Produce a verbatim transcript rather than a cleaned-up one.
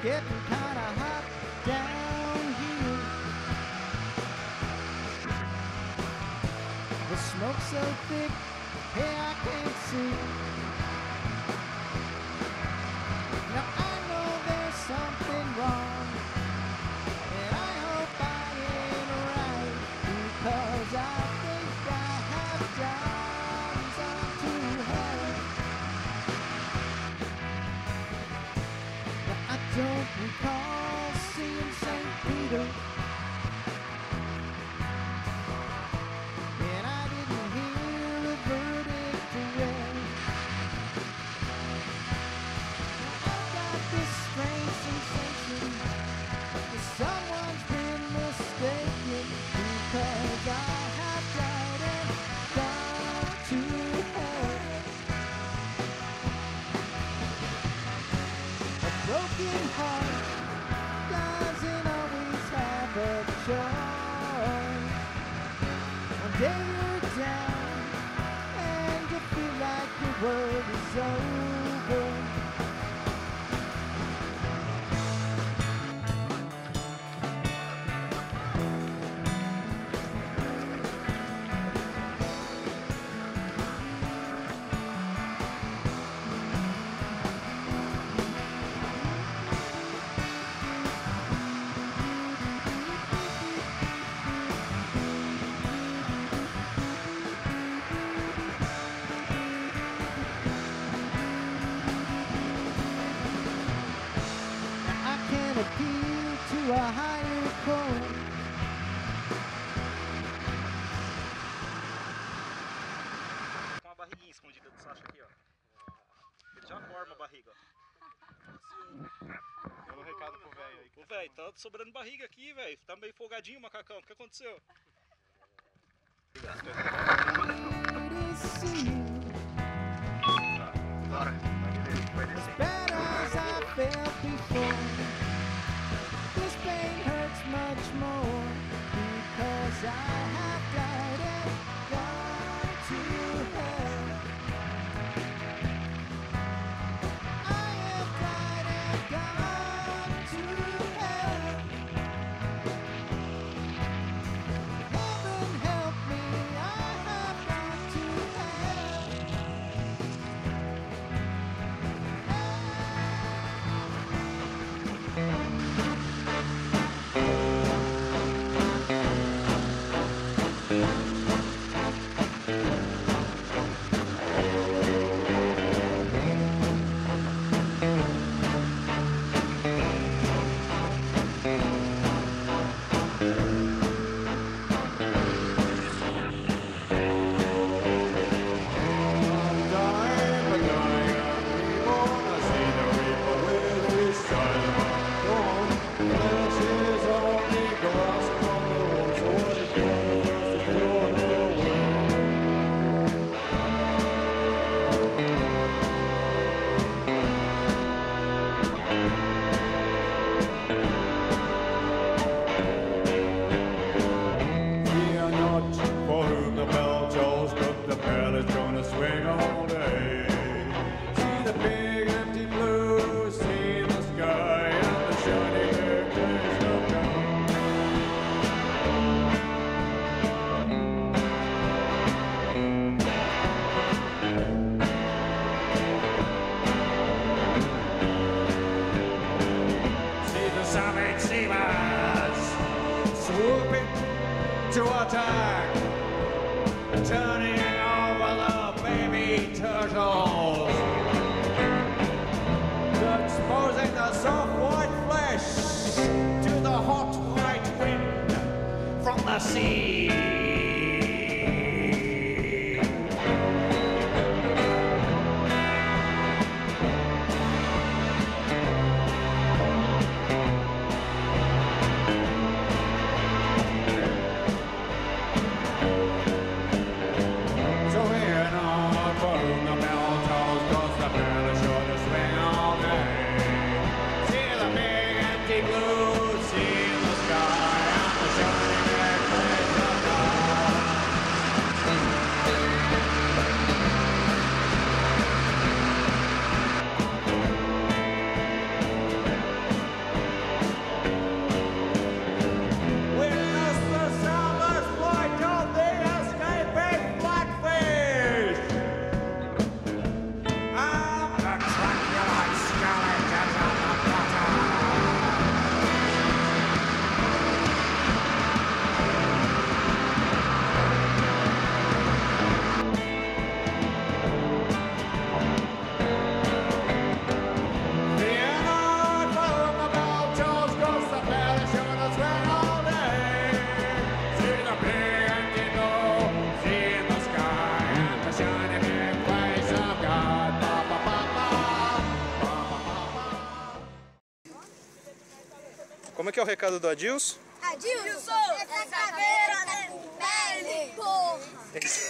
It's getting kind of hot down here. The smoke's so thick, hey, I can't see. Now I know there's something wrong, and I hope I ain't right, because I think I have diamonds up to hell. Now I don't recall seeing Saint Peter. Broken heart doesn't always have a choice. One day you're down and you feel like your world is over. Appeal to a higher code. Tem uma barriguinha escondida do Sasha aqui, ó. Ele já forma a barriga, ó. Deu um recado pro velho aí. Ô, velho, tá sobrando barriga aqui, velho. Tá meio folgadinho o macacão. O que aconteceu? Bora. Vai descer, vai descer. Much more, because I have got it gone to hell. I have got it gone to hell. Heaven help me, I have gone to hell. Hell. To attack, turning over the baby turtles, exposing the soft white flesh to the hot white wind from the sea. See the sky, I'm the shining red flames of dawn. Como é que é o recado do Adilson? Adilson, essa cadeira é velha, porra!